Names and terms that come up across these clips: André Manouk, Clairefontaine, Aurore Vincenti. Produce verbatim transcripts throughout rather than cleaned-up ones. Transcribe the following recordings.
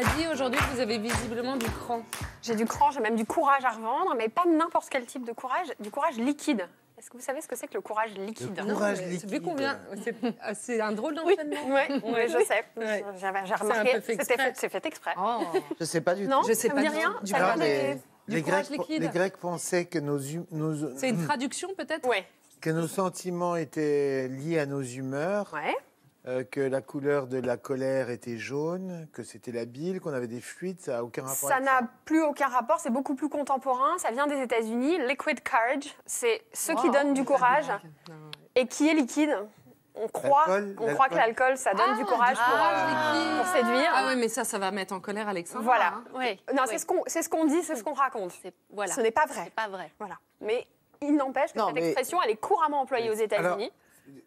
m'a dit aujourd'hui que vous avez visiblement du cran. J'ai du cran, j'ai même du courage à revendre, mais pas n'importe quel type de courage, du courage liquide. Est-ce que vous savez ce que c'est que le courage liquide? Le courage non, liquide. Combien? C'est un drôle d'entraînement. Oui, oui, oui, je sais. Oui. J'ai remarqué. C'est fait, fait exprès. Oh. Je ne sais pas du tout. Non, je ne sais pas du rien. Du Alors, les, les, les, Grecs, les Grecs pensaient que nos... nos c'est une traduction peut-être? Oui. Que nos sentiments étaient liés à nos humeurs. Ouais. Euh, que la couleur de la colère était jaune, que c'était la bile, qu'on avait des fuites, ça n'a aucun rapport. Ça n'a plus aucun rapport, c'est beaucoup plus contemporain, ça vient des États-Unis. Liquid courage, c'est ceux wow, qui donnent du courage et qui est liquide. On croit, on croit que l'alcool, ça donne ah, du courage ah, pour, euh, pour séduire. Ah oui, mais ça, ça va mettre en colère Alexandre. Voilà. Hein. Oui. Non, oui. C'est ce qu'on ce qu'on dit, c'est ce qu'on raconte. Voilà. Ce n'est pas vrai. Pas vrai. Voilà. Mais il n'empêche que non, cette mais... expression, elle est couramment employée mais... aux États-Unis.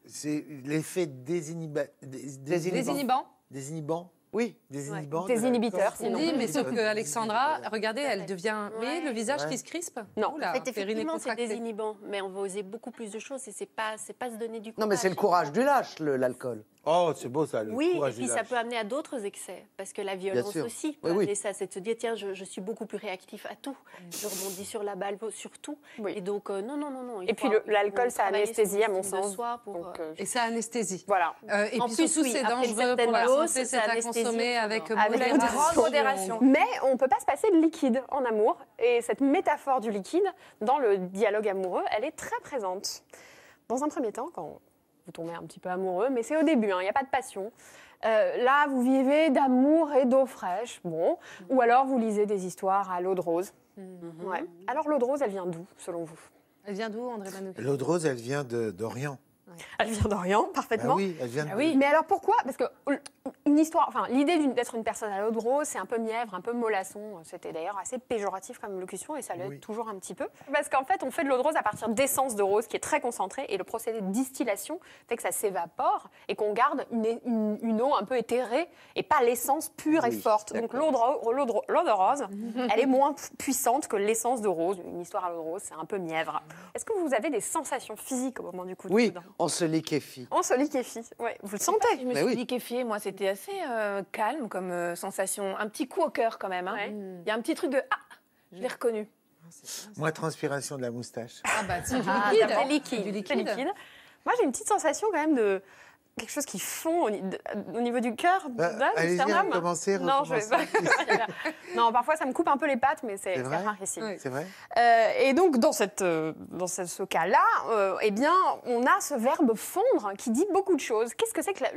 C'est l'effet désinhibant. Désinhibant. Désinhibant. Oui, désinhibant. Ouais. Désinhibiteur, sinon. Oui, mais sauf que Alexandra, regardez, elle devient. Ouais. Oui, le visage ouais. qui se crispe. Non, là, en fait, effectivement, c'est désinhibant, mais on va oser beaucoup plus de choses et c'est pas, c'est pas se donner du courage. Non, mais c'est le courage du lâche, l'alcool. Oh, c'est beau ça, le oui, courage du lâche. Oui, et puis ça peut amener à d'autres excès, parce que la violence aussi peut oui, amener oui. ça, c'est de se dire, tiens, je, je suis beaucoup plus réactif à tout, je rebondis sur la balle, sur tout, oui. et donc euh, non, non, non, non. Et puis l'alcool, ça anesthésie à mon sens. Et ça anesthésie. Voilà. Et puis surtout, c'est dangereux pour la santé, c'est à consommer avec modération. Mais on ne peut pas se passer de liquide en amour, et cette métaphore du liquide, dans le dialogue amoureux, elle est très présente. Dans un premier temps, quand... vous tombez un petit peu amoureux, mais c'est au début, il hein, n'y a pas de passion. Euh, là, vous vivez d'amour et d'eau fraîche, bon. Mmh. Ou alors, vous lisez des histoires à l'eau de rose. Mmh. Ouais. Alors, l'eau de rose, elle vient d'où, selon vous? Elle vient d'où, André Manouk? L'eau de rose, elle vient d'Orient. Ouais. Elle vient d'Orient, parfaitement. Bah oui, elle vient de... bah oui. Mais alors, pourquoi? Parce que une histoire, enfin, l'idée d'être une personne à l'eau de rose, c'est un peu mièvre, un peu mollasson. C'était d'ailleurs assez péjoratif comme locution, et ça l'est oui. toujours un petit peu. Parce qu'en fait, on fait de l'eau de rose à partir d'essence de rose, qui est très concentrée, et le procédé de distillation fait que ça s'évapore, et qu'on garde une, une, une eau un peu éthérée, et pas l'essence pure oui, et forte. Donc l'eau de, de, de rose, elle est moins puissante que l'essence de rose. Une histoire à l'eau de rose, c'est un peu mièvre. Est-ce que vous avez des sensations physiques au moment du coup de oui. foudre? On se liquéfie. On se liquéfie, ouais. Vous le sentez? Je me suis oui. liquéfiée, moi, c'était assez euh, calme comme euh, sensation. Un petit coup au cœur, quand même. Hein. Ouais. Il y a un petit truc de « Ah !» Je l'ai reconnu. Moi, transpiration de la moustache. Ah bah, c'est ah, du liquide. liquide. Du liquide. liquide. Moi, j'ai une petite sensation, quand même, de quelque chose qui fond au, au niveau du cœur. Bah, allez-y, recommencer, recommencer. Non, je vais pas. Non, parfois, ça me coupe un peu les pattes, mais c'est rarissime. Oui. C'est vrai. Euh, et donc, dans, cette, euh, dans ce, ce cas-là, euh, eh bien, on a ce verbe fondre qui dit beaucoup de choses. Qu'est-ce que c'est que la,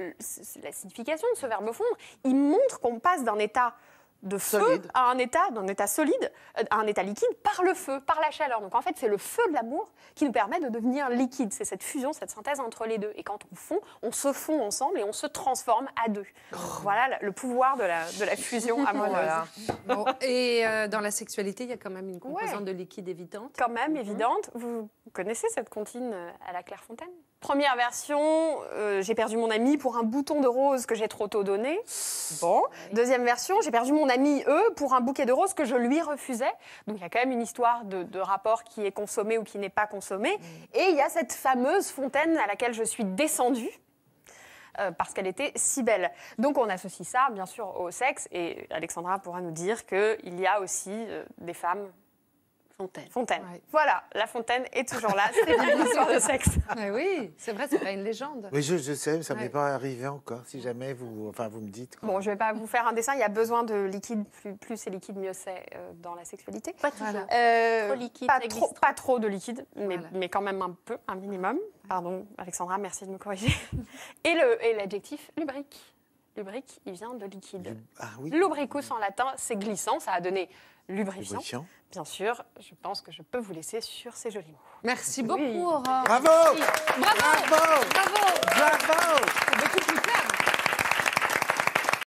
la signification de ce verbe fondre? Il montre qu'on passe d'un état de feu solide. à un état, d'un état solide, à un état liquide, par le feu, par la chaleur. Donc en fait, c'est le feu de l'amour qui nous permet de devenir liquide. C'est cette fusion, cette synthèse entre les deux. Et quand on fond, on se fond ensemble et on se transforme à deux. Oh. Voilà le pouvoir de la, de la fusion amoureuse. Voilà. Bon, et euh, dans la sexualité, il y a quand même une composante ouais. de liquide évidente. Quand même évidente. Mmh. Vous connaissez cette comptine à la Clairefontaine? Première version, euh, j'ai perdu mon ami pour un bouton de rose que j'ai trop tôt donné. Bon. Deuxième version, j'ai perdu mon ami E pour un bouquet de roses que je lui refusais. Donc il y a quand même une histoire de, de rapport qui est consommé ou qui n'est pas consommé. Et il y a cette fameuse fontaine à laquelle je suis descendue euh, parce qu'elle était si belle. Donc on associe ça, bien sûr, au sexe. Et Alexandra pourra nous dire qu'il y a aussi euh, des femmes... Fontaine. Fontaine. Ouais. Voilà, la fontaine est toujours là. C'est une histoire de sexe. Mais oui, c'est vrai, c'est pas une légende. Oui, je, je sais, mais ça ne ouais. m'est pas arrivé encore, si jamais vous, enfin, vous me dites. Quoi. Bon, je ne vais pas vous faire un dessin, il y a besoin de liquide. Plus, plus c'est liquide, mieux c'est euh, dans la sexualité. Pas toujours. Voilà. Euh, trop liquide. Pas trop, pas trop de liquide, mais, voilà. mais quand même un peu, un minimum. Pardon, Alexandra, merci de me corriger. Et l'adjectif lubrique. Lubrique, il vient de liquide. Le... Ah, oui. Lubricus en latin, c'est glissant, ça a donné lubrifiant. lubrifiant. Bien sûr, je pense que je peux vous laisser sur ces jolis mots. Merci beaucoup, oui. Aurore. Bravo. Bravo. Bravo. Bravo. Bravo. Bravo. C'est beaucoup plus clair.